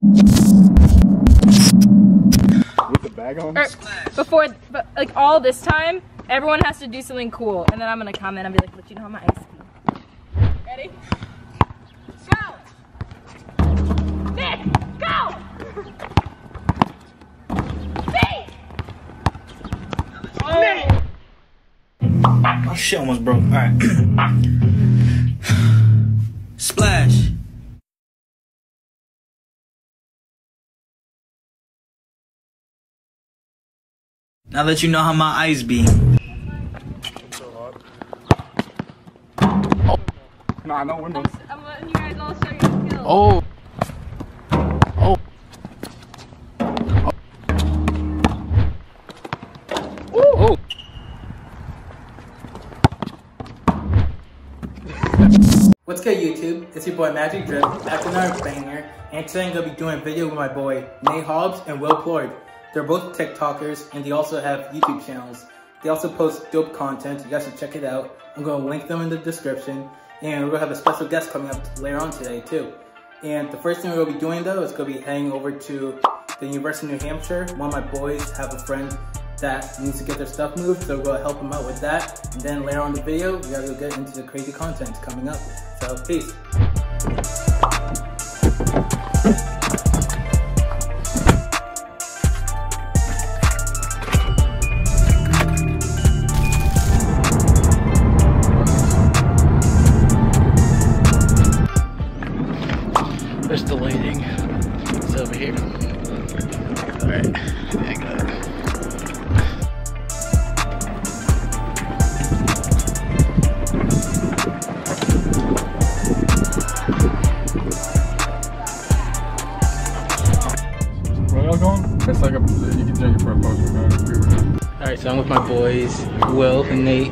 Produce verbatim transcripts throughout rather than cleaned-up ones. With the bag on? Or, before, but like all this time, everyone has to do something cool. And then I'm gonna comment and be like, "But you know how my ice cream." Ready? Go! Nick, go! Feet! Oh. Nick! Oh shit, almost broke. Alright. Splash. Now that you know how my eyes be. It's so hard. Oh. Nah, no windows. I'm, I'm letting you guys all show your skills. Oh. Oh. Oh. Ooh. Oh. What's good, YouTube? It's your boy Majik Drip, back with another banger, and today I'm gonna be doing a video with my boy Nate Hobbs and Will Plourde. They're both TikTokers, and they also have YouTube channels. They also post dope content. You guys should check it out. I'm going to link them in the description. And we're going to have a special guest coming up later on today, too. And the first thing we're going to be doing, though, is going to be heading over to the University of New Hampshire. One of my boys have a friend that needs to get their stuff moved, so we're going to help them out with that. And then later on in the video, we got to get into the crazy content coming up. So, peace. Alright, so I'm with my boys, Will and Nate.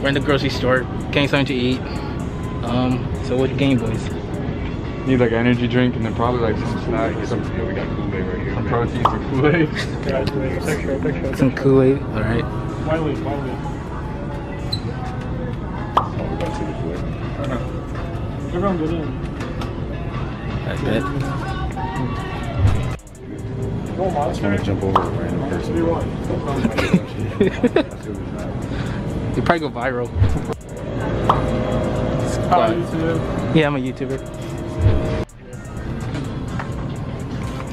We're in the grocery store, getting something to eat. Um, so what's your game, boys? Need like an energy drink and then probably like some snacks. Some, yeah, we got Kool-Aid right here. Some man. Protein, some Kool-Aid. picture, picture, some Kool-Aid, alright. Wiley, Wiley. Oh, we got to see the Kool-Aid. I don't know. Everyone get in. That's it. Mm. I'm just gonna jump over a random person. You probably go viral. Hi, YouTube. Yeah, I'm a YouTuber.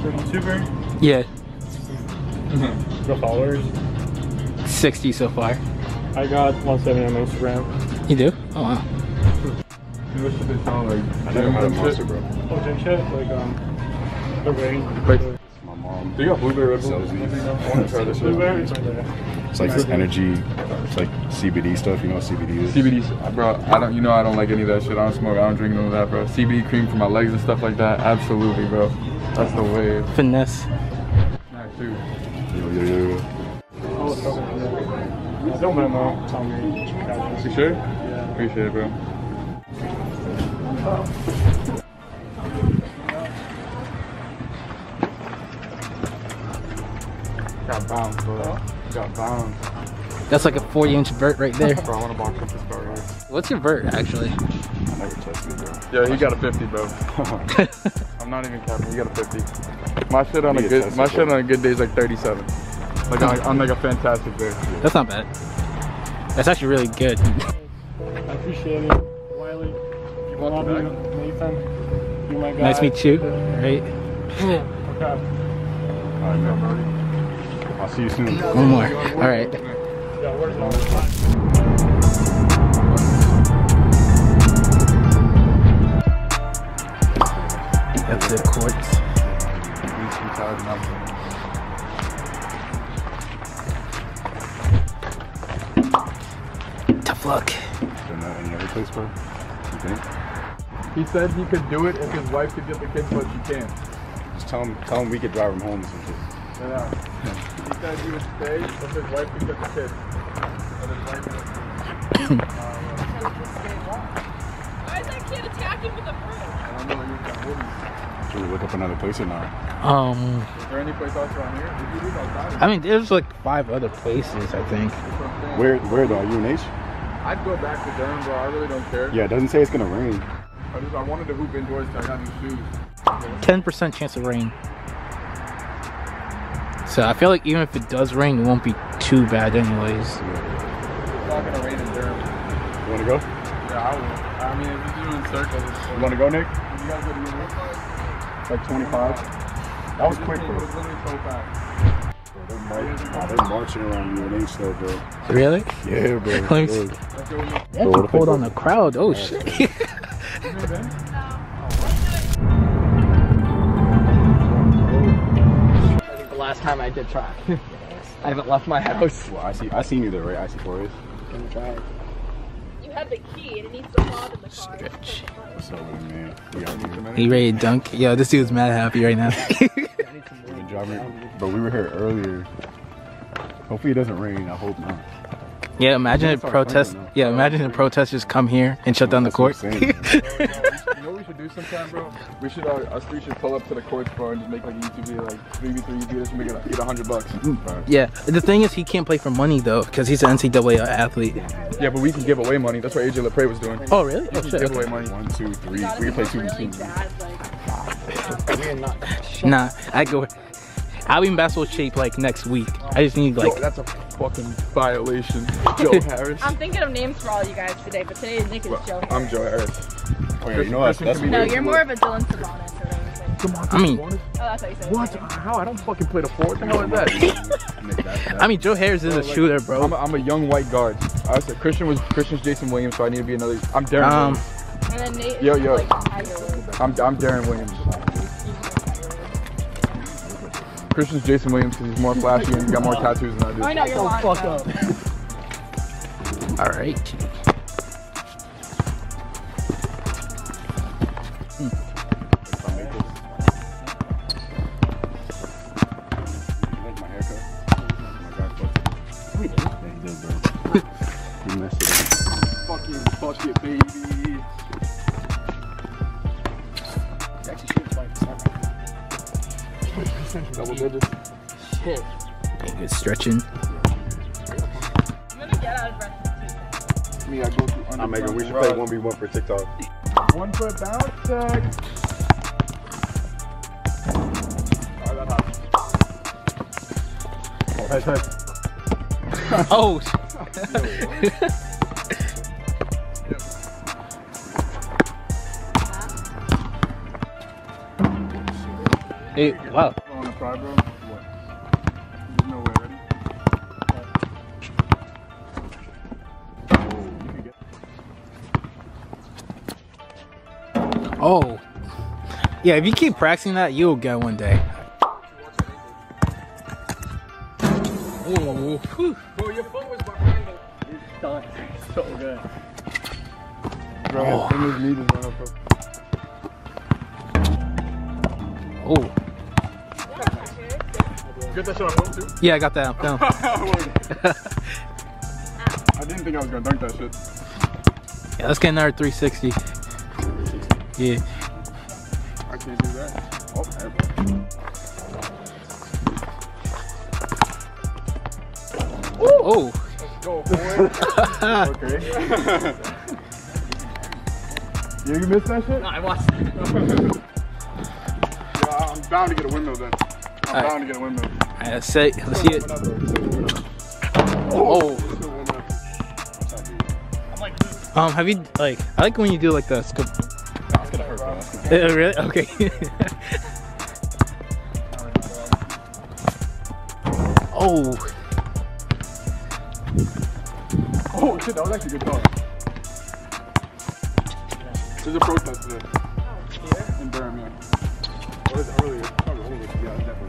You're a YouTuber? Yeah. Mm-hmm. Your followers? sixty so far. I got one seventy on Instagram. You do? Oh wow. What should they sound like? I never had a monster, bro. Oh, gym shit? Like, um, the ring. Like, do you got blueberry Red Bull? I want to try this one. It's like this energy, it's like C B D stuff, you know what C B D is? C B D, bro, I don't, you know I don't like any of that shit. I don't smoke, I don't drink none of that, bro. C B D cream for my legs and stuff like that, absolutely, bro. That's the way. Finesse. Not too. Yo, yo, yo. I don't mind, mom. You sure? Yeah. Appreciate it, bro. Oh. Got bounds, bro. Got bounds. That's like a forty inch vert right there. Bro, I want to box up this car right here. What's your vert, actually? I never touched me, bro. Yo, he got a fifty, bro. I'm not even capping. He got a fifty. My shit on a good, my shit on a good day is like thirty-seven. Like on, on like a fantastic vert. That's not bad. That's actually really good. I appreciate it, Wiley. You want me, Nathan? You my guy. Nice to meet you. Right. Okay. All right, man, buddy. I'll see you soon. One more. All right. That's the quartz. Tough luck. Don't know any other place, bro. He said he could do it if his wife could get the kids, but she can't. Just tell him, tell him we could drive him home. Yeah. He said he would stay if his wife would get the kids. Why is that kid attacking with a broom? I don't know if you've got wooden. Should we look up another place or not? Um, is there any place else around here? Did you leave outside? I mean, there's like five other places, I think. Where, where though? U N H? I'd go back to Durham, bro. I really don't care. Yeah, it doesn't say it's going to rain. I, just, I wanted to hoop indoors, so I got new shoes. ten percent chance of rain. So I feel like even if it does rain, it won't be too bad anyways. It's not going to rain in Durham. You want to go? Yeah, I will. I mean, if you're doing circles. You want to go, Nick? You guys go to New like twenty-five? That was quick, bro. It was literally twenty-five. They're, mar they're marching around you, ain't so, bro. Really? Yeah, bro. Like, they actually bro, pulled on the crowd. Oh, yeah. Shit. I think the last time I did track, I haven't left my house. Well, I see. I seen you there, right? I see Forrest. You have the key, and it needs to log in the car. Stretch. What's up, man? You, you ready to dunk? Yo, this dude's mad happy right now. But we were here earlier. Hopefully it doesn't rain. I hope not. Yeah, imagine if protest. Yeah, imagine if protesters come here and shut down the court. Saying, you know what we should do sometime, bro? We should uh, us three should pull up to the courts, bro, and just make like a YouTube video, like three v three, just make it get a hundred bucks. Yeah, the thing is, he can't play for money though, because he's an N C double A athlete. Yeah, but we can give away money. That's what A J LaPrey was doing. Oh really? Oh, shit. Give away money. One, two, three. We can play two v two. Nah, I go. I'll be in basketball shape like next week. I just need like. Yo, that's a fucking violation. Joe Harris. I'm thinking of names for all you guys today, but today Nick is well, Joe Harris. I'm Joe Harris. Oh, yeah, you know that's, that's no, you're more of a Dylan Sabanis. Sabanis. I mean. Oh, that's what you said. What? How? I don't fucking play the four. What the hell is that? Nick, that, that? I mean, Joe Harris is bro, a like, shooter, bro. I'm a, I'm a young white guard. I said Christian was Christian's Jason Williams, so I need to be another. I'm Darren. Um, Williams. And then Nate. Yo, yo. Like, I'm I'm Darren Williams. Christian's Jason Williams because he's more flashy and he's got more tattoos than I do. I know you're lying. Fuck up. All right. Mm. You like my haircut? We did. Yeah, you did, bro. You messed it up. Fucking fuck it, baby. It's actually shit's like this. Double digits. Shit. Good stretching. I'm gonna get out of breath too. Me, I go through under Megan, we should play one v one for TikTok. One foot bounce tag. Alright, that hot. Nice, nice. Oh! Hey, wow. On the fry, bro? What? There's no way, ready? Oh, you can get oh. Yeah, if you keep practicing that, you'll get one day. Oh, bro, your foot was behind it. It's done. It's so good. Bro, fingers needed, bro. Oh. You got that shot on phone too? Yeah, I got that down. I didn't think I was gonna dunk that shit. Yeah, let's get another three sixty. Yeah. I can't do that. Oh, airball. Oh. Let's go, boy. Okay. Yeah, you missed that shit? No, I watched it. Yeah, I'm bound to get a windmill then. I'm bound to get a windmill. Alright, let's see it. Oh! Um, have you, like, I like when you do, like, the scoop. That's gonna hurt, bro. That's gonna hurt. Uh, really? Okay. Oh! Oh, shit, that was actually a good dunk. There's a protest today. Here? In Birmingham. What is it earlier? Yeah, definitely.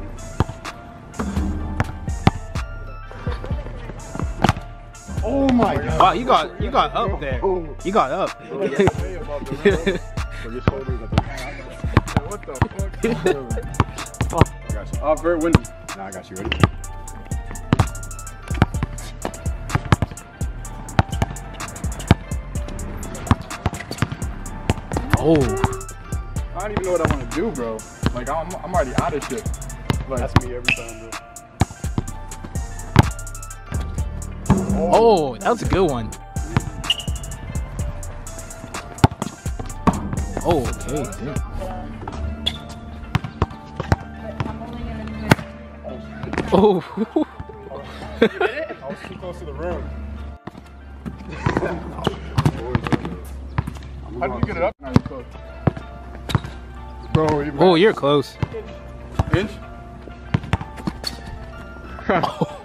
Oh my god. Wow, you got you got up there. You got up. What the fuck? I got you. Offert window. Nah, I got you. Ready? Oh. I don't even know what I want to do, bro. Like, I'm, I'm already out of shit. Like, that's me every time, bro. Oh, oh, that was a good one. Oh, okay, dude. Oh. You did it? I was too close to the room. How did you get it up? Bro, you oh, you're close. Inch? Oh.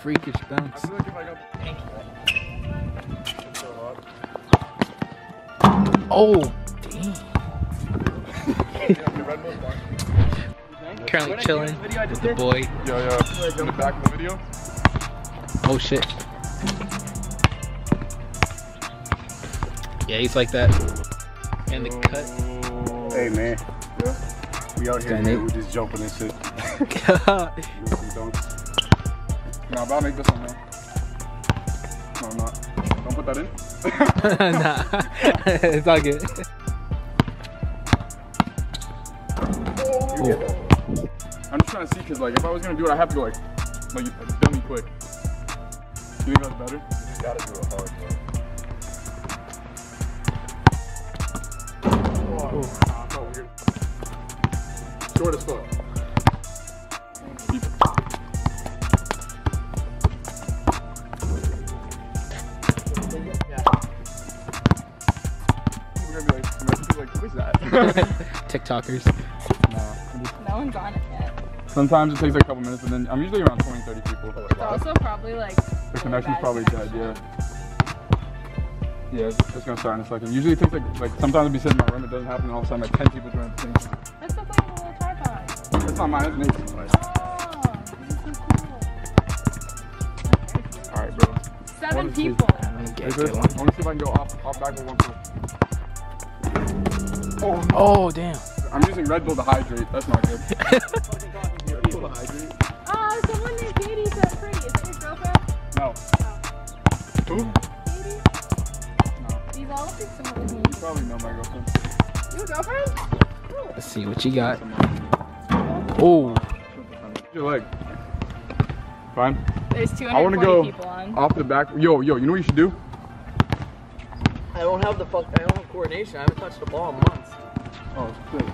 Freakish bounce. Oh, dang. Currently chilling with the boy. Yo, yo. In the back of the video? Oh, shit. Yeah, he's like that. And the cut. Hey, man. Yeah. We out here, man. We're just jumping and shit. Nah, but I'll make this one, man. No, I'm not. Don't put that in. Nah, it's all good. Oh. You get that. I'm just trying to see, cause like if I was gonna do it, I have to go like, like a dummy quick. You think that's better? You just gotta do it hard, bro. Oh, oh. Nah, I felt weird. Short as fuck. TikTokers. No. No one's on it yet. Sometimes it takes like a couple minutes, and then I'm usually around twenty, thirty people. It's also probably like the connection's probably dead. Yeah. Yeah, it's, it's gonna start in a second. Usually it takes like like sometimes I'll be sitting in my room, it doesn't happen, and all of a sudden like ten people join at the same time. That's the point of the little tripod. It's not mine. It's Nate's. Oh, this is so cool. All right, bro. Seven people. I want to see if I can go off off back with one foot. Oh, no. Oh, damn. I'm using Red Bull to hydrate. That's not good. Red Bull to hydrate. Oh, uh, someone named Katie is that pretty. Is that your girlfriend? No. Who? No. Katie? No. These all think someone with me. You probably know my girlfriend. Your girlfriend? Cool. Let's see what you got. Oh. Your leg. Fine. There's two hundred forty I want to go people on. Off the back. Yo, yo, you know what you should do? I don't have the fuck. I don't have coordination. I haven't touched the ball in months. Oh, shit. I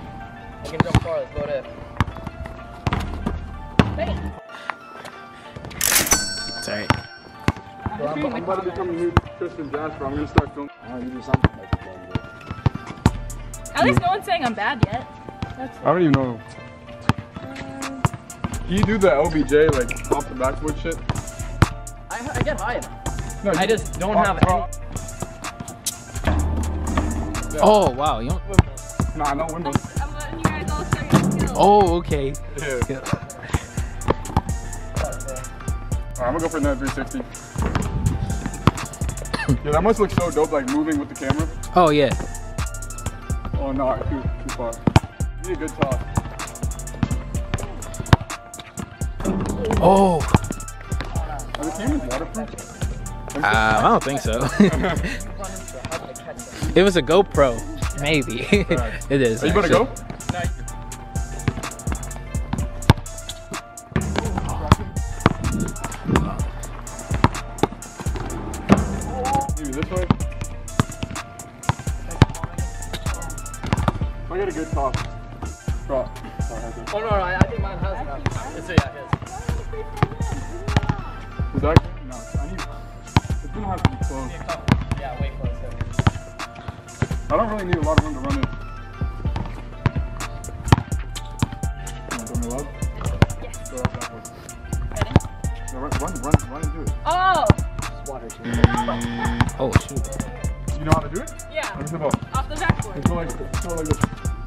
can jump far. Let's go there. Hey. It's alright. Well, I'm, I'm about to become a new Christian Jasper. I'm gonna start filming. Oh, you do something like that. At least no one's saying I'm bad yet. That's I don't even know. Um, Can you do the L B J like off the backboard shit? I, I get high enough. No, I just don't off, have it. Yeah. Oh wow, you don't... Nah, no windows. I'm letting you guys all show your skills. Oh, okay. Yeah. Yeah. Alright, I'm gonna go for another three sixty. Yeah, that must look so dope, like moving with the camera. Oh, yeah. Oh, no, nah, too, too far. You need a good toss. Oh! Are the cameras waterproof? Uh, I don't think so. It was a GoPro, maybe. Right. It is. Are you actually. Gonna go? Maybe this way. I got a good toss. Oh no, no, I think mine has enough. It's a yeah, it is. Is that? No, I need. It's gonna have to be close. Yeah, way close. I don't really need a lot of room to run it. You want to yes. Go up backwards. Ready? No, run, run, run, run and do it. Oh! It's water too. Oh, shoot. You know how to do it? Yeah. Off the backboard. Let's go like this. Go like this.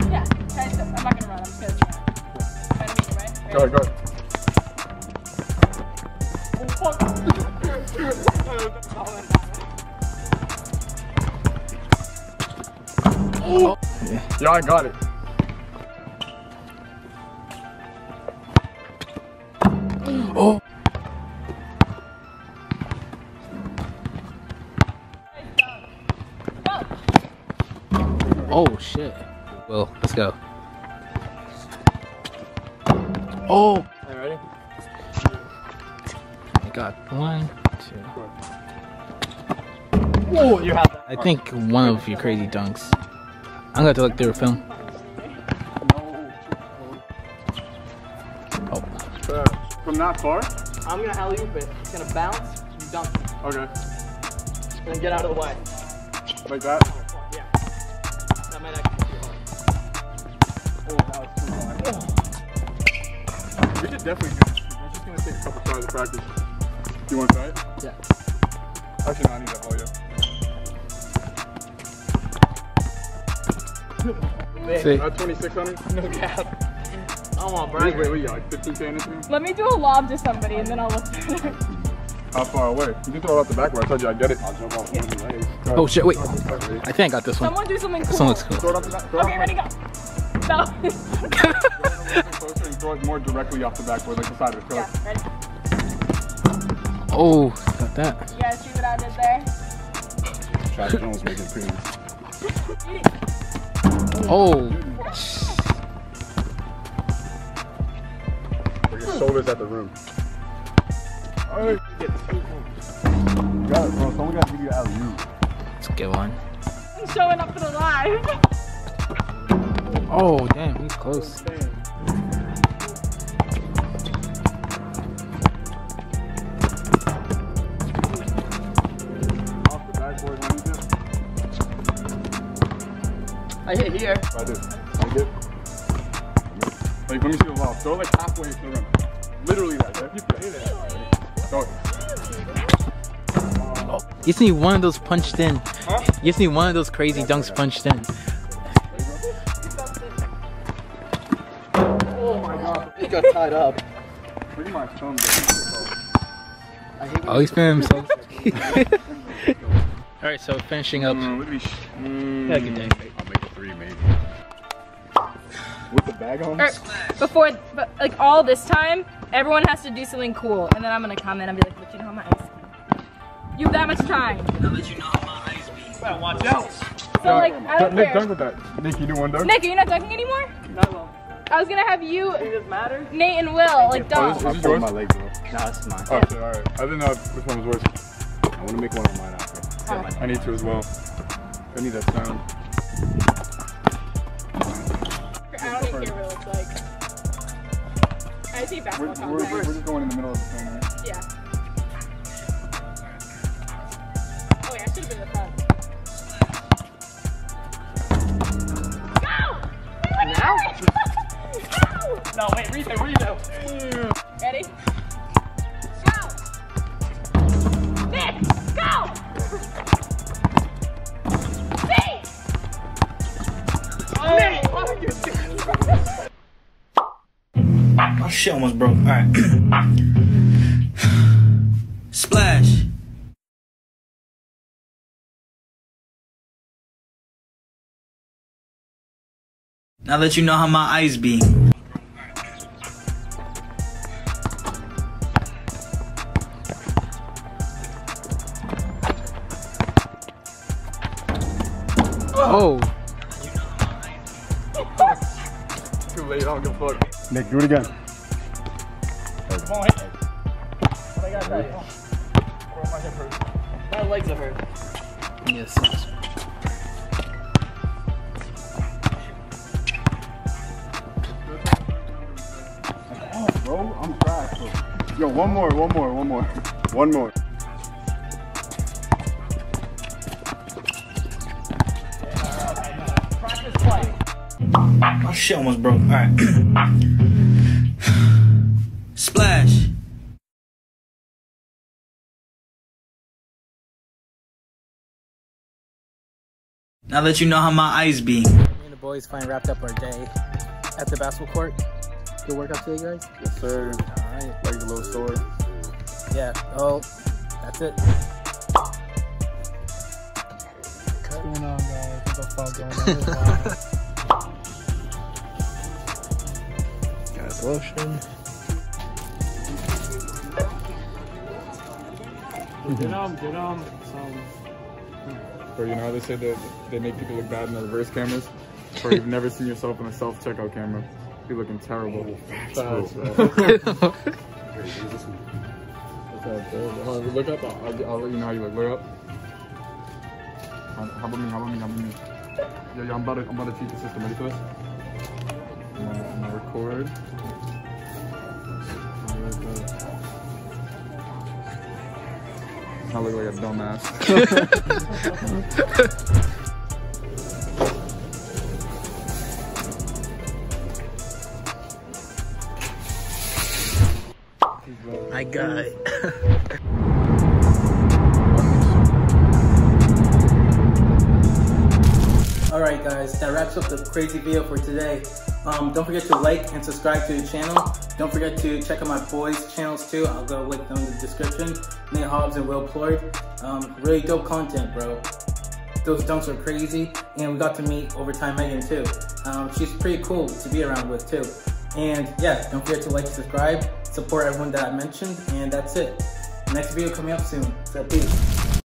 Yeah. Try to, I'm not going to run. I'm just going to try. Try to beat it, right? Go ahead, go ahead. Oh, fuck. Oh. Yeah. Yeah, I got it. Oh. Oh shit. Well, let's go. Oh. Are you ready? I got one, two. Oh, you have. I think one of your crazy dunks. I'm going to look through a film. Oh. From that far? I'm gonna alley-oop it. It's gonna bounce and dunk it. Okay. And then get out of the way. Like that? Yeah. That might actually be hard. Oh, that was too hard. We should definitely do this. I'm just gonna take a couple tries of practice. Do you want to try it? Yeah. Actually, no, I need that all you. See? Uh, twenty-six hundred? No cap. Oh, on, Brian. Wait, wait, like fifteen K anything? Let me do a lob to somebody and then I'll look better. How far away? You can throw it out the back where I told you I get it. I'll jump off one of the legs. Oh shit, wait. I think I got this one. Someone do something cool. This one looks cool. Throw it off the back. Throw okay, ready, go. No. Throw it closer and throw it more directly off the back where like the side of it. Go. Yeah, ready. Oh, got that. You guys see what I did there? Travis Jones making premiums. Oh. Shit. Shoulders at the room. Alright. You got it, bro. Someone got to give you alley-oop. Let's get one. I'm showing up for the live. Oh, damn. He's close. Damn. Off the backboard, what do you do? I hit here. I do. I get. Like, let me see the ball. Throw like halfway to the rim. Literally that, if you play that. Go. Oh, you just need one of those punched in. Huh? You just need one of those crazy yeah, dunks yeah. punched in. Oh my god, he got tied up. Pretty much. Oh, he's spinning himself. Alright, so finishing up. Mm, let me mm, yeah, good day. I'll make a three maybe. With the bag on? Or, before, but like all this time, everyone has to do something cool, and then I'm gonna comment and be like, "But you know how my ice beat? You have that much time." I'll let you know how my ice beat. Well, watch out. So yeah. like, I don't Nick, care. Dunk with that. Nick, you do one dunk. Nick, are you not dunking anymore? Not well. I was gonna have you, Nate, and Will like dunk. Oh, this, this is yours? My leg, bro. No, it's mine. Oh, okay, all right. I didn't know which one was worse. I want to make one on mine after. Right. I need to as well. I need that sound. I don't think it really looks like. I see basketball we're, we're, we're just going in the middle of the thing, right? Yeah. Oh, yeah, I should have been in the front. Go! Wait, now? Go! No, wait, redo, redo. Ready? Go! Nick, go! Nate! Oh, Nate! Oh, you're good. Oh shit, almost broke. Alright. Splash. Now let you know how my eyes be. Oh. Too late, I don't give a fuck. Nick, do it again. Come on, hit it. What I gotta tell you? Where my hip hurts. My legs are hurt. Yes. Oh, bro, I'm trash. Bro. Yo, one more, one more, one more. One more. Practice play. Oh, shit, almost broke. Alright. Splash. Now let you know how my eyes be. Me and the boys finally wrapped up our day at the basketball court. Good workout today, guys? Yes, sir. Alright. Like a little sword. Yeah. Oh, that's it. What's going on, guys? What the fuck going on? Lotion. Get them, get them. Or you know how they say that they make people look bad in the reverse cameras? Or you've never seen yourself in a self-checkout camera. You're looking terrible. That's right. Look up, I'll, I'll let you know how you look. Look up. How about me, how about me, how about me? Yeah, yeah, I'm about to, I'm about to cheat the system. Ready for this? I'm gonna record. I look like a dumbass. I got it. Alright guys, that wraps up the crazy video for today. Um, don't forget to like and subscribe to the channel. Don't forget to check out my boys' channels too. I'll go link them in the description. Nate Hobbs and Will Plourde. Um, really dope content, bro. Those dunks were crazy. And we got to meet Overtime Megan too. Um, she's pretty cool to be around with too. And yeah, don't forget to like and subscribe. Support everyone that I mentioned, and that's it. Next video coming up soon, so peace.